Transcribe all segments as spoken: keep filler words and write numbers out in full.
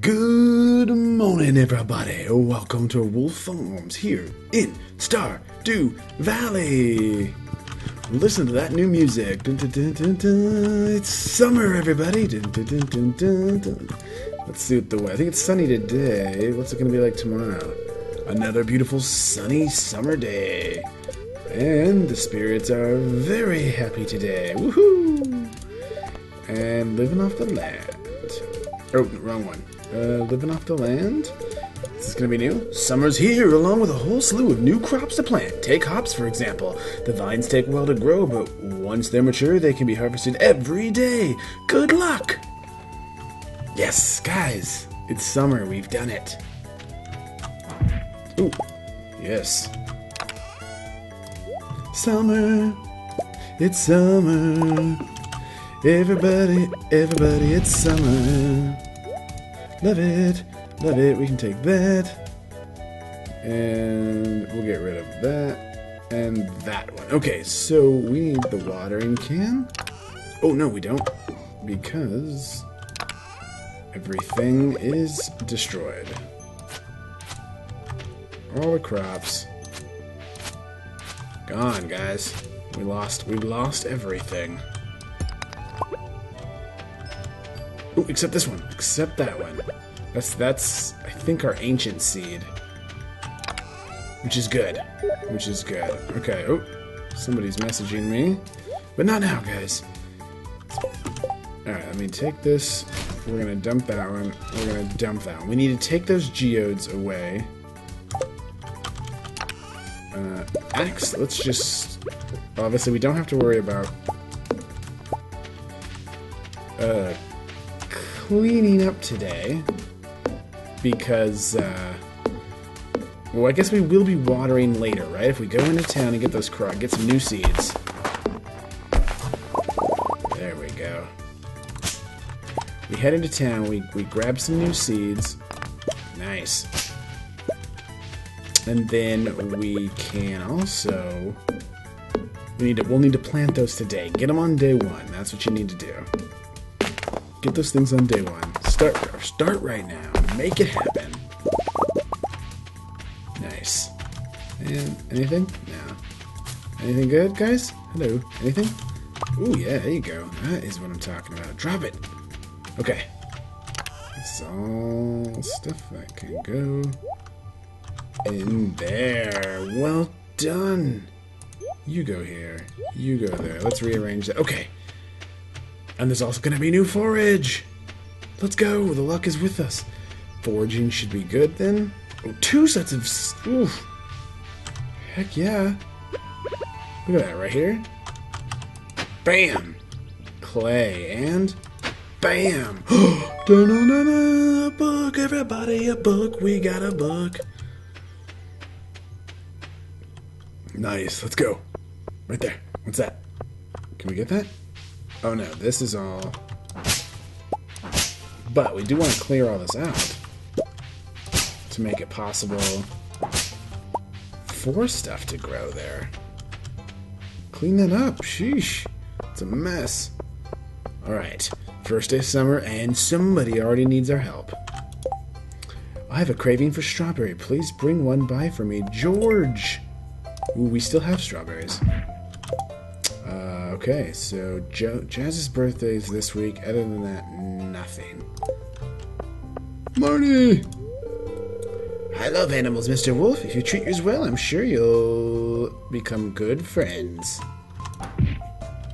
Good morning, everybody. Welcome to Wolf Farms here in Stardew Valley. Listen to that new music. Dun, dun, dun, dun, dun. It's summer, everybody. Dun, dun, dun, dun, dun. Let's see what the weather. I think it's sunny today. What's it going to be like tomorrow? Another beautiful sunny summer day. And the spirits are very happy today. Woohoo! And living off the land. Oh, wrong one. Uh, living off the land? This is gonna be new. Summer's here, along with a whole slew of new crops to plant. Take hops, for example. The vines take a while to grow, but once they're mature, they can be harvested every day. Good luck! Yes, guys, it's summer. We've done it. Ooh, yes. Summer, it's summer. Everybody, everybody, it's summer. Love it, love it. We can take that. And we'll get rid of that. And that one. Okay, so we need the watering can. Oh, no, we don't. Because everything is destroyed. All the crops. Gone, guys. We lost, we lost everything. Ooh, except this one. Except that one. That's, that's, I think, our ancient seed. Which is good. Which is good. Okay, oh, somebody's messaging me. But not now, guys. Alright, let me take this. We're gonna dump that one. We're gonna dump that one. We need to take those geodes away. Uh, axe, let's just... Obviously, we don't have to worry about... Uh... cleaning up today because uh, well, I guess we will be watering later, right? If we go into town and get those crop, get some new seeds. There we go. We head into town. We we grab some new seeds. Nice. And then we can also we need to we'll need to plant those today. Get them on day one. That's what you need to do. Get those things on day one. Start, start right now. Make it happen. Nice. And anything? No. Anything good, guys? Hello. Anything? Ooh, yeah, there you go. That is what I'm talking about. Drop it. Okay. It's all stuff that can go in there. Well done. You go here. You go there. Let's rearrange that. Okay. And there's also going to be new forage! Let's go! The luck is with us. Foraging should be good, then. Oh, two sets of... Oof. Heck yeah. Look at that right here. Bam! Clay, and... Bam! Da-na-na-na! A book, everybody, a book. We got a book. Nice, let's go. Right there. What's that? Can we get that? Oh no, this is all... But we do want to clear all this out to make it possible for stuff to grow there. Clean that up, sheesh. It's a mess. Alright, first day of summer and somebody already needs our help. I have a craving for strawberry. Please bring one by for me, George. Ooh, we still have strawberries. Okay, so jo Jazz's birthday is this week. Other than that, nothing. Marty! I love animals, Mister Wolf. If you treat yours well, I'm sure you'll become good friends.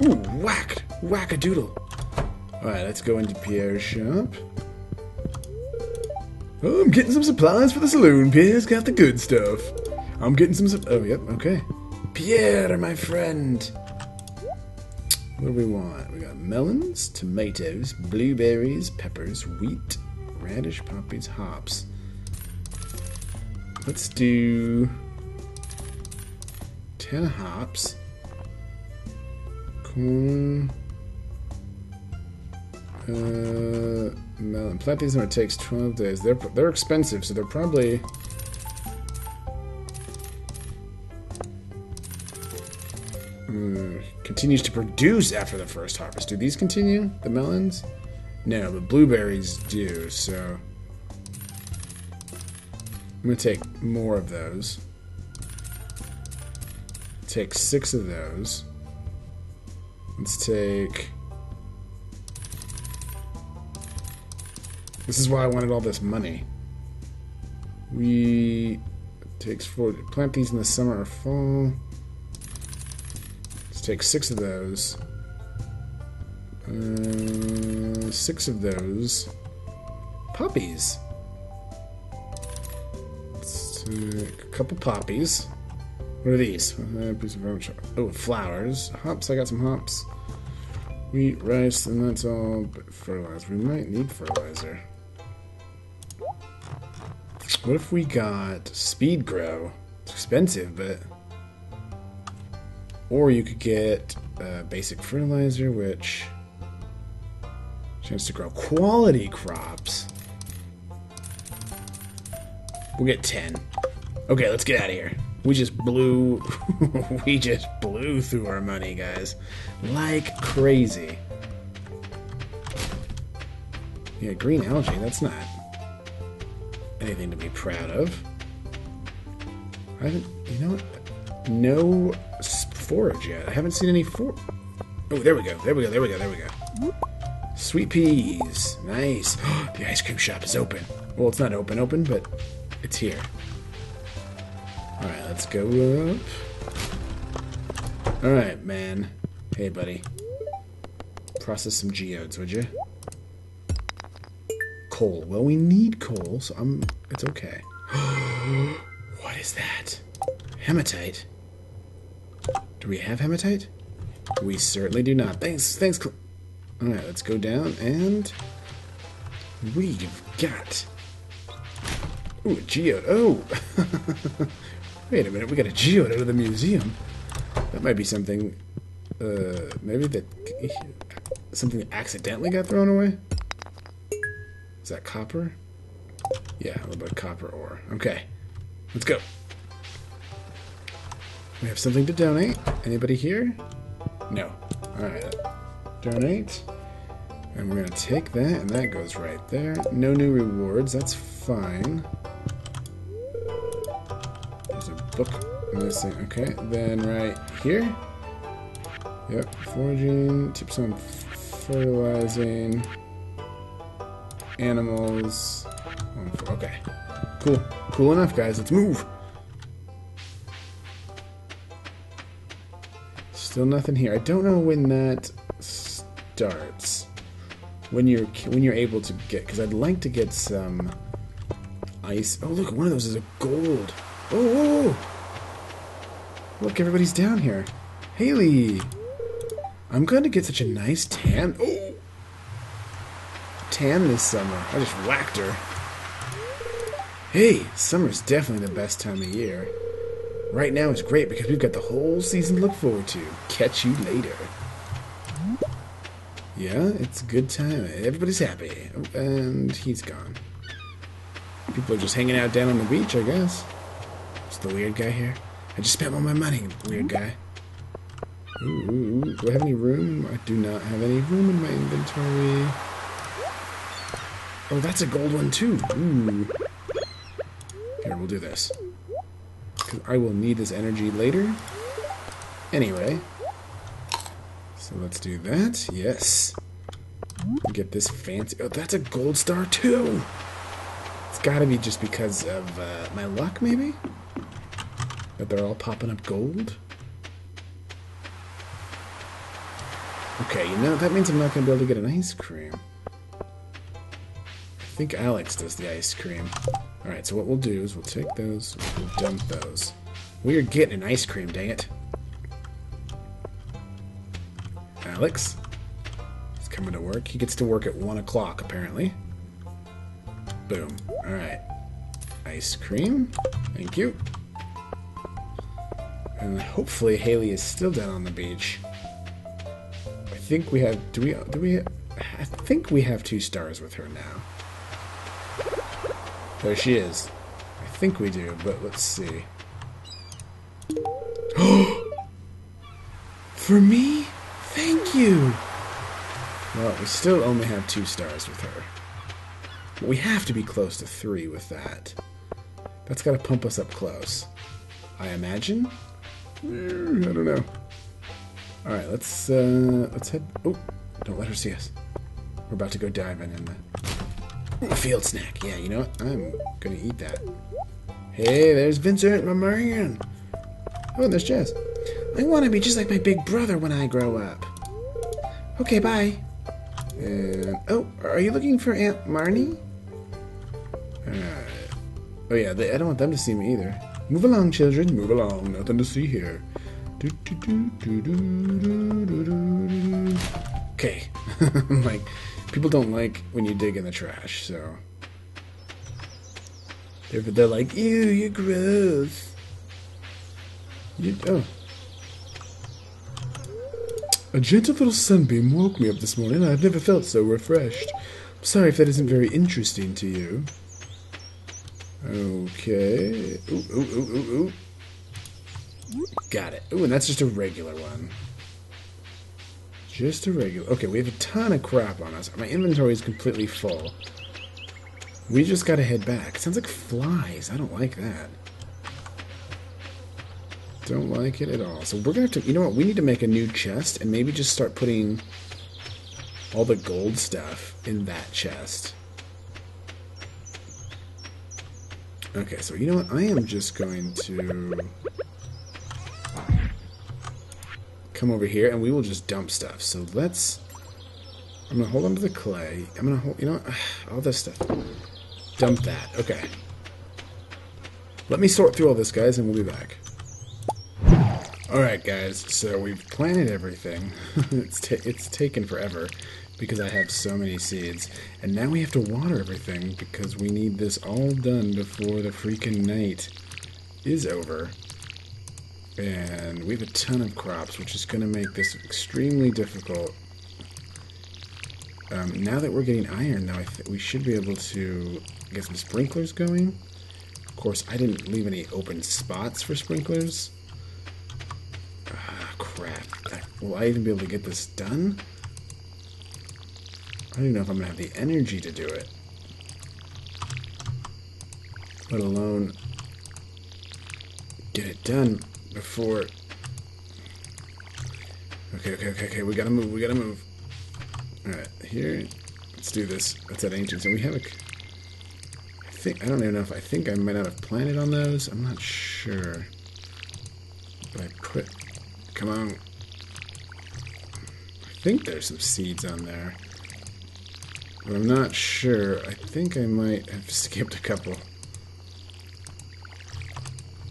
Ooh, whacked! Whack-a-doodle! Alright, let's go into Pierre's shop. Oh, I'm getting some supplies for the saloon. Pierre's got the good stuff. I'm getting some su- Oh, yep, okay. Pierre, my friend! What do we want? We got melons, tomatoes, blueberries, peppers, wheat, radish, poppies, hops. Let's do ten hops, corn, uh, melon. Plant these and it takes twelve days. They're they're expensive, so they're probably. Mm, continues to produce after the first harvest. Do these continue? The melons? No, the blueberries do, so... I'm going to take more of those. Take six of those. Let's take... This is why I wanted all this money. We... Takes four. Plant these in the summer or fall. Let's take six of those. Uh, six of those. Poppies. Let's take a couple poppies. What are these? Oh, flowers. Hops. I got some hops. Wheat, rice, and that's all. But fertilizer. We might need fertilizer. What if we got Speed Grow? It's expensive, but... Or you could get uh, Basic Fertilizer, which... Chance to grow quality crops. We'll get ten. Okay, let's get out of here. We just blew... we just blew through our money, guys. Like crazy. Yeah, green algae, that's not... anything to be proud of. I haven't, you know what? No forage yet. I haven't seen any for. Oh, there we go. There we go. There we go. There we go. Sweet peas. Nice. The ice cream shop is open. Well, it's not open, open, but it's here. All right, let's go up. All right, man. Hey, buddy. Process some geodes, would you? Coal. Well, we need coal, so I'm... it's okay. What is that? Hematite. Do we have hematite? We certainly do not. Thanks, thanks. All right, let's go down, and we've got... Ooh, a geode. Oh! Wait a minute, we got a geode out of the museum. That might be something... Uh, maybe that... something accidentally got thrown away? Is that copper? Yeah, a little bit of copper ore. Okay, let's go. We have something to donate. Anybody here? No. All right, donate. And we're gonna take that, and that goes right there. No new rewards, that's fine. There's a book missing. Okay, then right here. Yep, foraging, tips on fertilizing. Animals. Okay. Cool. Cool enough, guys. Let's move. Still nothing here. I don't know when that starts. When you're when you're able to get, because I'd like to get some ice. Oh look, one of those is a gold. Oh! Look, everybody's down here. Haley, I'm going to get such a nice tan. Oh. Tan this summer. I just whacked her. Hey, summer's definitely the best time of year. Right now is great because we've got the whole season to look forward to. Catch you later. Yeah, it's a good time. Everybody's happy. Oh, and he's gone. People are just hanging out down on the beach, I guess. It's the weird guy here. I just spent all my money, weird guy. Ooh, do I have any room? I do not have any room in my inventory. Oh, that's a gold one, too. Ooh. Here, we'll do this. Because I will need this energy later. Anyway. So let's do that. Yes. Get this fancy... Oh, that's a gold star, too! It's gotta be just because of uh, my luck, maybe? That they're all popping up gold? Okay, you know, that means I'm not gonna be able to get an ice cream. I think Alex does the ice cream. Alright, so what we'll do is we'll take those, we'll dump those. We are getting an ice cream, dang it. Alex? He's coming to work. He gets to work at one o'clock, apparently. Boom. Alright. Ice cream. Thank you. And hopefully Haley is still down on the beach. I think we have... Do we... Do we... I think we have two stars with her now. There she is. I think we do, but let's see. For me? Thank you! Well, we still only have two stars with her. But we have to be close to three with that. That's got to pump us up close, I imagine. I don't know. All right, let's uh, let's head. Oh, don't let her see us. We're about to go diving in the field snack. Yeah, you know what? I'm gonna eat that. Hey, there's Vincent, my man. Oh, and there's Jazz. I want to be just like my big brother when I grow up. Okay, bye. And, oh, are you looking for Aunt Marnie? Uh, oh yeah, they, I don't want them to see me either. Move along, children. Move along. Nothing to see here. Do, do, do, do, do, do, do, do. Okay. Like, people don't like when you dig in the trash, so they're, they're like, ew, you're gross. You, oh. A gentle little sunbeam woke me up this morning, and I've never felt so refreshed. I'm sorry if that isn't very interesting to you. Okay. Ooh, ooh, ooh, ooh, ooh. Got it. Ooh, and that's just a regular one. Just a regular. Okay, we have a ton of crap on us. My inventory is completely full. We just gotta head back. Sounds like flies. I don't like that. Don't like it at all. So we're gonna have to, you know what, we need to make a new chest and maybe just start putting all the gold stuff in that chest. Okay, so you know what, I am just going to come over here and we will just dump stuff. So let's, I'm gonna hold on to the clay. I'm gonna hold, you know what, all this stuff. Dump that, okay. Let me sort through all this, guys, and we'll be back. Alright guys, so we've planted everything. it's, ta it's taken forever because I have so many seeds. And now we have to water everything because we need this all done before the freaking night is over. And we have a ton of crops, which is going to make this extremely difficult. Um, now that we're getting iron, though, I th we should be able to get some sprinklers going. Of course, I didn't leave any open spots for sprinklers. Crap. Will I even be able to get this done? I don't even know if I'm going to have the energy to do it. Let alone get it done before... Okay, okay, okay, okay. We gotta move. We gotta move. Alright, here. Let's do this. That's at ancients. And we have a... I think... I don't even know if I think I might not have planted on those. I'm not sure. But I put... Come on. I think there's some seeds on there. But I'm not sure. I think I might have skipped a couple.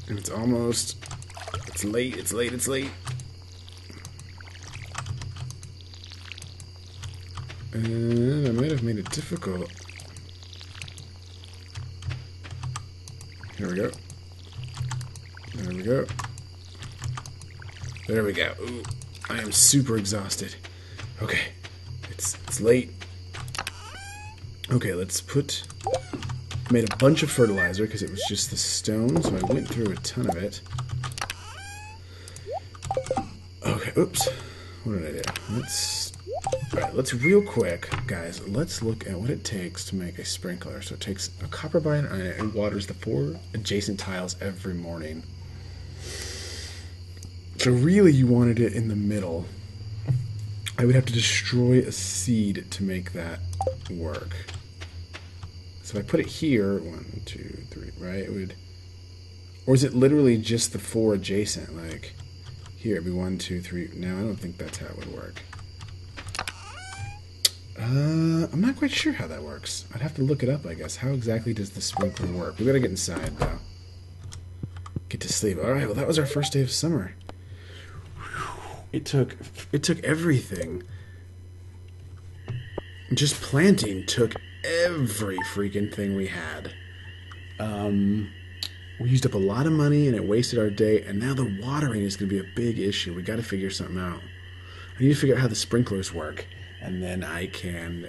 And it's almost... It's late, it's late, it's late. And I might have made it difficult. Here we go. There we go. There we go. Ooh, I am super exhausted. Okay, it's it's late. Okay, let's put... I made a bunch of fertilizer because it was just the stone, so I went through a ton of it. Okay, oops. What did I do? Let's... Alright, let's real quick, guys, let's look at what it takes to make a sprinkler. So it takes a copper bind and it waters the four adjacent tiles every morning. So really, you wanted it in the middle. I would have to destroy a seed to make that work. So if I put it here, one, two, three, right? It would, or is it literally just the four adjacent? Like here, it'd be one, two, three. No, I don't think that's how it would work. Uh, I'm not quite sure how that works. I'd have to look it up, I guess. How exactly does the sprinkler work? We gotta get inside though. Get to sleep. All right. Well, that was our first day of summer. It took, it took everything. Just planting took every freaking thing we had. Um, we used up a lot of money and it wasted our day, and now the watering is going to be a big issue. We got to figure something out. I need to figure out how the sprinklers work, and then I can...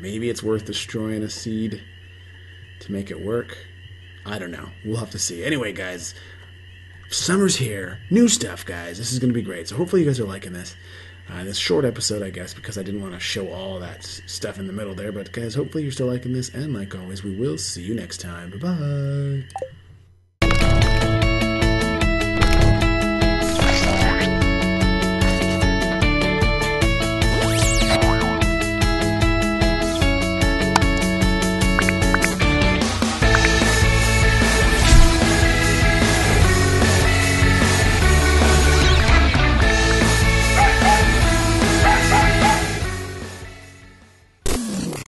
Maybe it's worth destroying a seed to make it work. I don't know. We'll have to see. Anyway, guys... Summer's here. New stuff, guys. This is going to be great. So hopefully you guys are liking this. Uh, this short episode, I guess, because I didn't want to show all that stuff in the middle there. But, guys, hopefully you're still liking this. And, like always, we will see you next time. Bye-bye.